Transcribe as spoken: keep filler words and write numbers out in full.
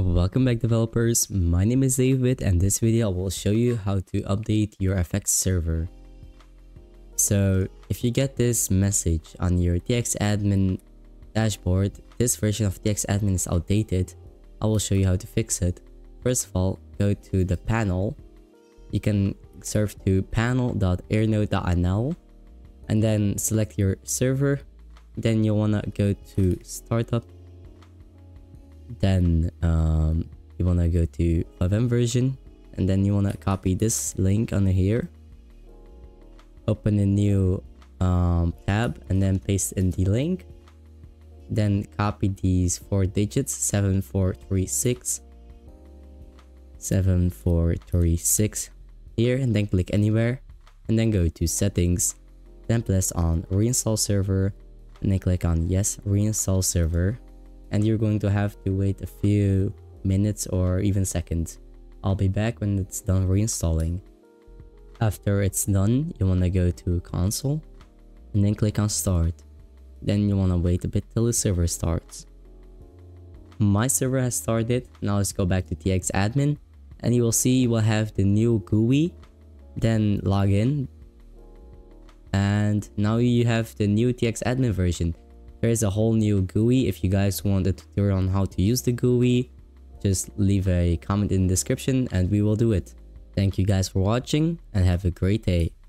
Welcome back, developers. My name is David, and this video I will show you how to update your F X server. So if you get this message on your txAdmin dashboard, this version of txAdmin is outdated. I will show you how to fix it. First of all, go to the panel. You can surf to panel dot airnode dot N L and then select your server. Then you'll wanna go to startup. Then um, you want to go to five M version, and then you want to copy this link on here, open a new um, tab, and then paste in the link. Then copy these four digits, seven four three six, seven four three six here, and then click anywhere, and then go to settings, then press on reinstall server, and then click on yes, reinstall server. And you're going to have to wait a few minutes or even seconds. I'll be back when it's done reinstalling. After it's done, you want to go to console and then click on start. Then you want to wait a bit till the server starts. My server has started. Now let's go back to txAdmin, and you will see you will have the new G U I. Then log in, and now you have the new txAdmin version. There is a whole new G U I. If you guys want a tutorial on how to use the G U I, just leave a comment in the description and we will do it. Thank you guys for watching, and have a great day.